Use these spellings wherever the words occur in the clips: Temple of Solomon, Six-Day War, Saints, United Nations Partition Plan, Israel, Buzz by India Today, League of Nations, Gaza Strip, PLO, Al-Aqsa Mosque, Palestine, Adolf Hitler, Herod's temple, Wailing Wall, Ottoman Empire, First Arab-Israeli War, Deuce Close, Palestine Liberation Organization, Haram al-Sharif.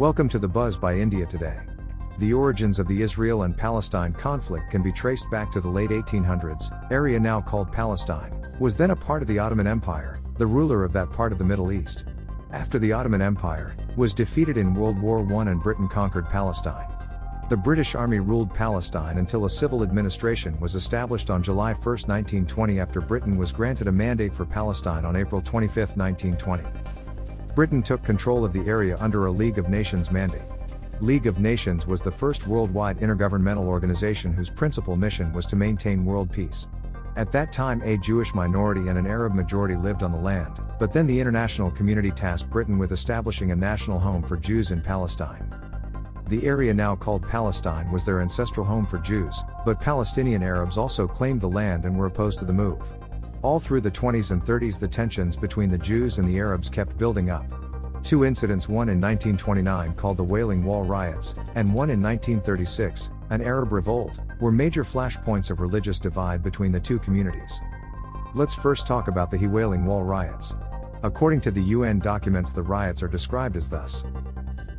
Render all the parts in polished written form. Welcome to the Buzz by India Today. The origins of the Israel and Palestine conflict can be traced back to the late 1800s. Area now called Palestine was then a part of the Ottoman Empire, the ruler of that part of the Middle East. After the Ottoman Empire was defeated in World War I and Britain conquered Palestine. The British Army ruled Palestine until a civil administration was established on July 1, 1920 after Britain was granted a mandate for Palestine on April 25, 1920. Britain took control of the area under a League of Nations mandate. League of Nations was the first worldwide intergovernmental organization whose principal mission was to maintain world peace. At that time, a Jewish minority and an Arab majority lived on the land, but then the international community tasked Britain with establishing a national home for Jews in Palestine. The area now called Palestine was their ancestral home for Jews, but Palestinian Arabs also claimed the land and were opposed to the move. All through the 20s and 30s, the tensions between the Jews and the Arabs kept building up. Two incidents, one in 1929 called the Wailing Wall riots, and one in 1936, an Arab revolt, were major flashpoints of religious divide between the two communities. Let's first talk about the Wailing Wall riots. According to the UN documents, the riots are described as thus.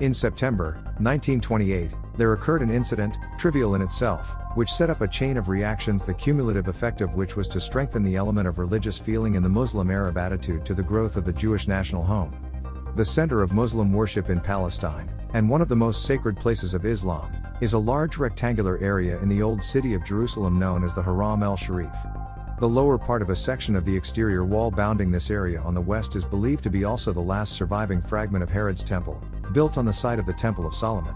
In September 1928, there occurred an incident, trivial in itself, which set up a chain of reactions, the cumulative effect of which was to strengthen the element of religious feeling in the Muslim Arab attitude to the growth of the Jewish national home, the center of Muslim worship in Palestine, and one of the most sacred places of Islam, is a large rectangular area in the old city of Jerusalem known as the Haram al-Sharif. The lower part of a section of the exterior wall bounding this area on the west is believed to be also the last surviving fragment of Herod's temple, built on the site of the Temple of Solomon.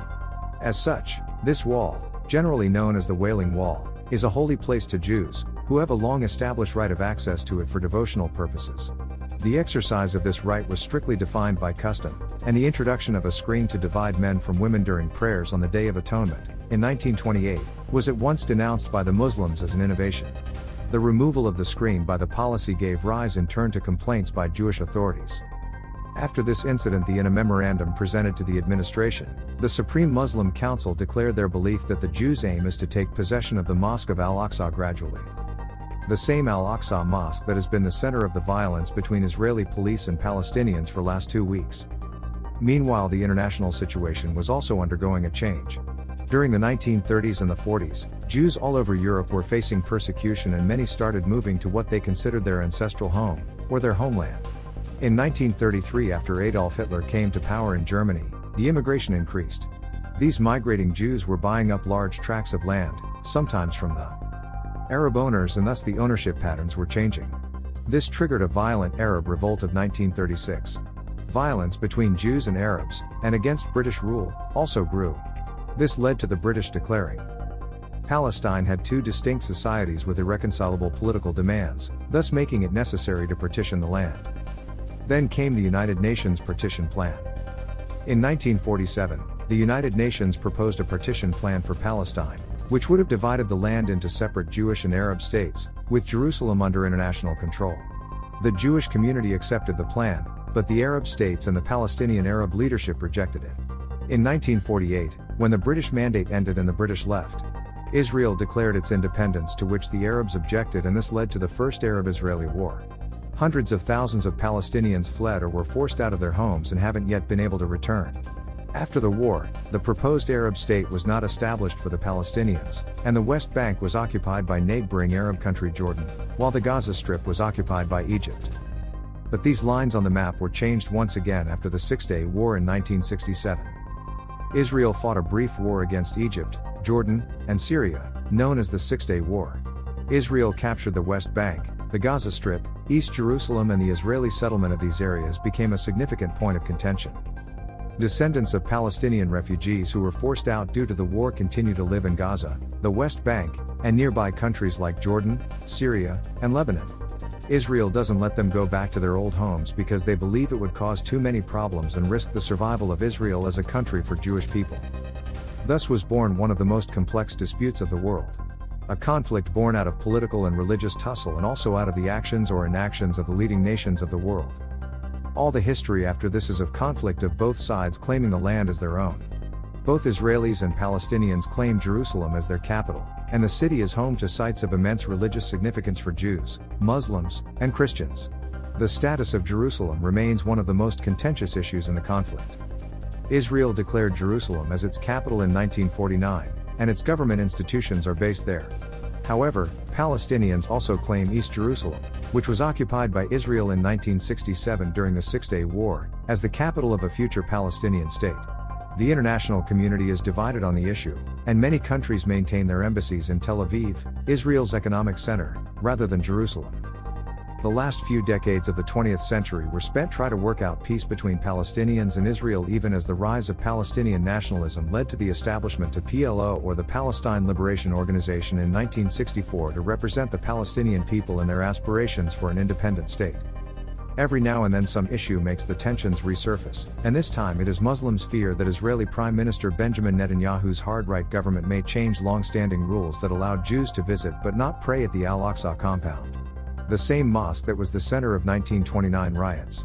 As such, this wall, generally known as the Wailing Wall, is a holy place to Jews, who have a long-established right of access to it for devotional purposes. The exercise of this right was strictly defined by custom, and the introduction of a screen to divide men from women during prayers on the Day of Atonement, in 1928, was at once denounced by the Muslims as an innovation. The removal of the screen by the policy gave rise in turn to complaints by Jewish authorities. After this incident, in a memorandum presented to the administration, the Supreme Muslim Council declared their belief that the Jews' aim is to take possession of the Mosque of Al-Aqsa gradually. The same Al-Aqsa Mosque that has been the center of the violence between Israeli police and Palestinians for last 2 weeks. Meanwhile, the international situation was also undergoing a change. During the 1930s and the 40s, Jews all over Europe were facing persecution and many started moving to what they considered their ancestral home, or their homeland. In 1933, after Adolf Hitler came to power in Germany, the immigration increased. These migrating Jews were buying up large tracts of land, sometimes from the Arab owners, and thus the ownership patterns were changing. This triggered a violent Arab revolt of 1936. Violence between Jews and Arabs, and against British rule, also grew. This led to the British declaring Palestine had two distinct societies with irreconcilable political demands, thus making it necessary to partition the land. Then came the United Nations Partition Plan. In 1947, the United Nations proposed a partition plan for Palestine, which would have divided the land into separate Jewish and Arab states, with Jerusalem under international control. The Jewish community accepted the plan, but the Arab states and the Palestinian Arab leadership rejected it. In 1948, when the British mandate ended and the British left, Israel declared its independence, to which the Arabs objected, and this led to the First Arab-Israeli War. Hundreds of thousands of Palestinians fled or were forced out of their homes and haven't yet been able to return. After the war, the proposed Arab state was not established for the Palestinians, and the West Bank was occupied by neighboring Arab country Jordan, while the Gaza Strip was occupied by Egypt. But these lines on the map were changed once again after the Six-Day War in 1967. Israel fought a brief war against Egypt, Jordan, and Syria, known as the Six-Day War. Israel captured the West Bank, the Gaza Strip, East Jerusalem, and the Israeli settlement of these areas became a significant point of contention. Descendants of Palestinian refugees who were forced out due to the war continue to live in Gaza, the West Bank, and nearby countries like Jordan, Syria, and Lebanon. Israel doesn't let them go back to their old homes because they believe it would cause too many problems and risk the survival of Israel as a country for Jewish people. Thus was born one of the most complex disputes of the world. A conflict born out of political and religious tussle, and also out of the actions or inactions of the leading nations of the world. All the history after this is of conflict of both sides claiming the land as their own. Both Israelis and Palestinians claim Jerusalem as their capital, and the city is home to sites of immense religious significance for Jews, Muslims, and Christians. The status of Jerusalem remains one of the most contentious issues in the conflict. Israel declared Jerusalem as its capital in 1949, and its government institutions are based there. However, Palestinians also claim East Jerusalem, which was occupied by Israel in 1967 during the Six-Day War, as the capital of a future Palestinian state. The international community is divided on the issue, and many countries maintain their embassies in Tel Aviv, Israel's economic center, rather than Jerusalem. The last few decades of the 20th century were spent trying to work out peace between Palestinians and Israel, even as the rise of Palestinian nationalism led to the establishment of PLO, or the Palestine Liberation Organization, in 1964 to represent the Palestinian people in their aspirations for an independent state. Every now and then some issue makes the tensions resurface, and this time it is Muslims' fear that Israeli Prime Minister Benjamin Netanyahu's hard-right government may change long-standing rules that allowed Jews to visit but not pray at the Al-Aqsa compound, the same mosque that was the center of 1929 riots.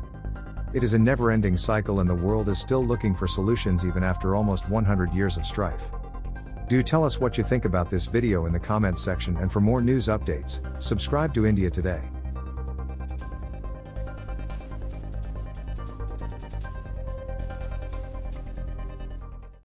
It is a never-ending cycle, and the world is still looking for solutions even after almost 100 years of strife. Do tell us what you think about this video in the comments section, and for more news updates, subscribe to India Today.